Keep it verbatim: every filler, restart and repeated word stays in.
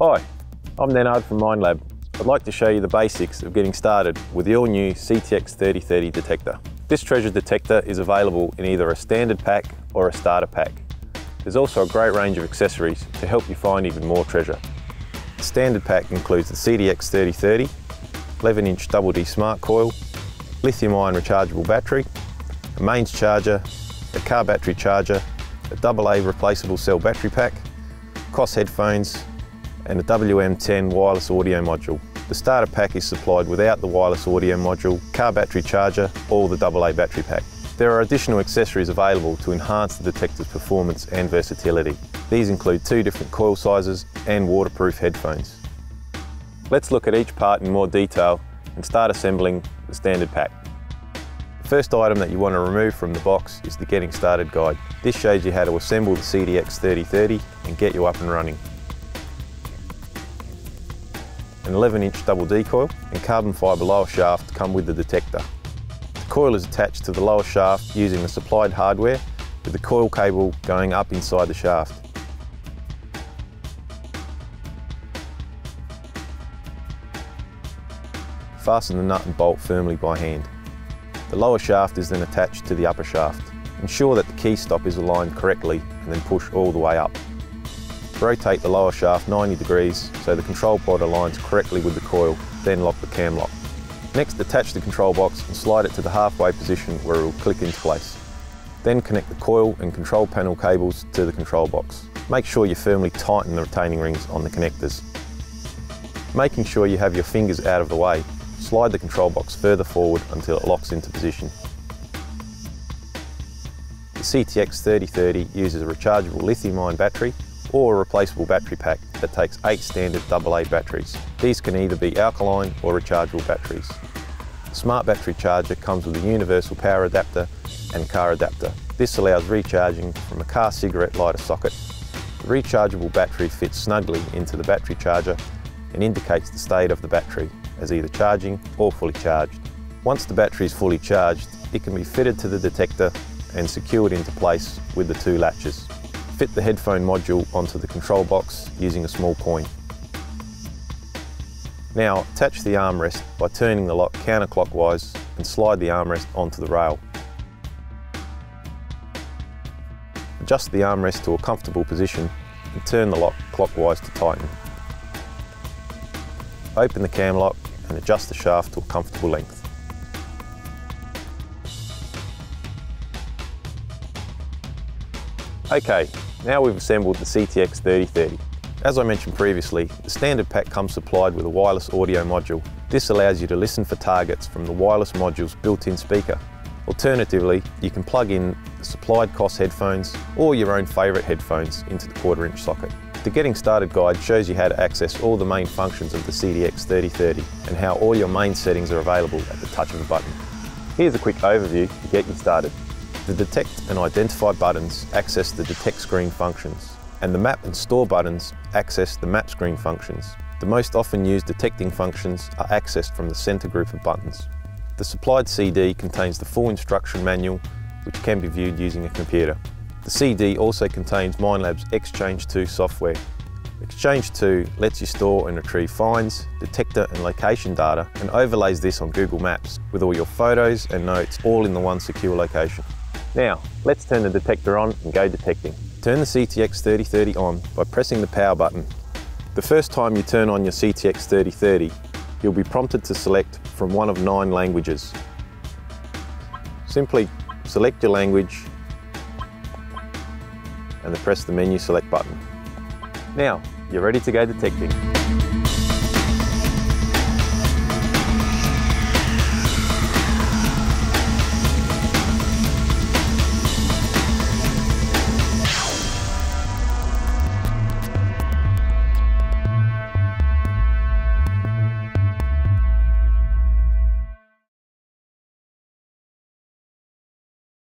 Hi, I'm Nenad from Minelab. I'd like to show you the basics of getting started with the all-new C T X thirty thirty detector. This treasure detector is available in either a standard pack or a starter pack. There's also a great range of accessories to help you find even more treasure. The standard pack includes the C T X thirty thirty, eleven inch double D smart coil, lithium-ion rechargeable battery, a mains charger, a car battery charger, a double A replaceable cell battery pack, Koss headphones, and a W M ten wireless audio module. The starter pack is supplied without the wireless audio module, car battery charger, or the double A battery pack. There are additional accessories available to enhance the detector's performance and versatility. These include two different coil sizes and waterproof headphones. Let's look at each part in more detail and start assembling the standard pack. The first item that you want to remove from the box is the Getting Started guide. This shows you how to assemble the C T X thirty thirty and get you up and running. An eleven inch double D coil and carbon fibre lower shaft come with the detector. The coil is attached to the lower shaft using the supplied hardware, with the coil cable going up inside the shaft. Fasten the nut and bolt firmly by hand. The lower shaft is then attached to the upper shaft. Ensure that the key stop is aligned correctly and then push all the way up. Rotate the lower shaft ninety degrees so the control pod aligns correctly with the coil, then lock the cam lock. Next, attach the control box and slide it to the halfway position where it will click into place. Then connect the coil and control panel cables to the control box. Make sure you firmly tighten the retaining rings on the connectors. Making sure you have your fingers out of the way, slide the control box further forward until it locks into position. The C T X thirty thirty uses a rechargeable lithium-ion battery or a replaceable battery pack that takes eight standard double A batteries. These can either be alkaline or rechargeable batteries. The smart battery charger comes with a universal power adapter and car adapter. This allows recharging from a car cigarette lighter socket. The rechargeable battery fits snugly into the battery charger and indicates the state of the battery as either charging or fully charged. Once the battery is fully charged, it can be fitted to the detector and secured into place with the two latches. Fit the headphone module onto the control box using a small coin. Now attach the armrest by turning the lock counterclockwise and slide the armrest onto the rail. Adjust the armrest to a comfortable position and turn the lock clockwise to tighten. Open the cam lock and adjust the shaft to a comfortable length. Okay, now we've assembled the C T X thirty thirty. As I mentioned previously, the standard pack comes supplied with a wireless audio module. This allows you to listen for targets from the wireless module's built-in speaker. Alternatively, you can plug in the supplied Koss headphones or your own favourite headphones into the quarter inch socket. The Getting Started guide shows you how to access all the main functions of the C T X thirty thirty and how all your main settings are available at the touch of a button. Here's a quick overview to get you started. The Detect and Identify buttons access the Detect screen functions, and the Map and Store buttons access the Map screen functions. The most often used detecting functions are accessed from the centre group of buttons. The supplied C D contains the full instruction manual, which can be viewed using a computer. The C D also contains Minelab's Exchange two software. Exchange two lets you store and retrieve finds, detector and location data, and overlays this on Google Maps with all your photos and notes all in the one secure location. Now, let's turn the detector on and go detecting. Turn the C T X thirty thirty on by pressing the power button. The first time you turn on your C T X thirty thirty, you'll be prompted to select from one of nine languages. Simply select your language and then press the menu select button. Now, you're ready to go detecting.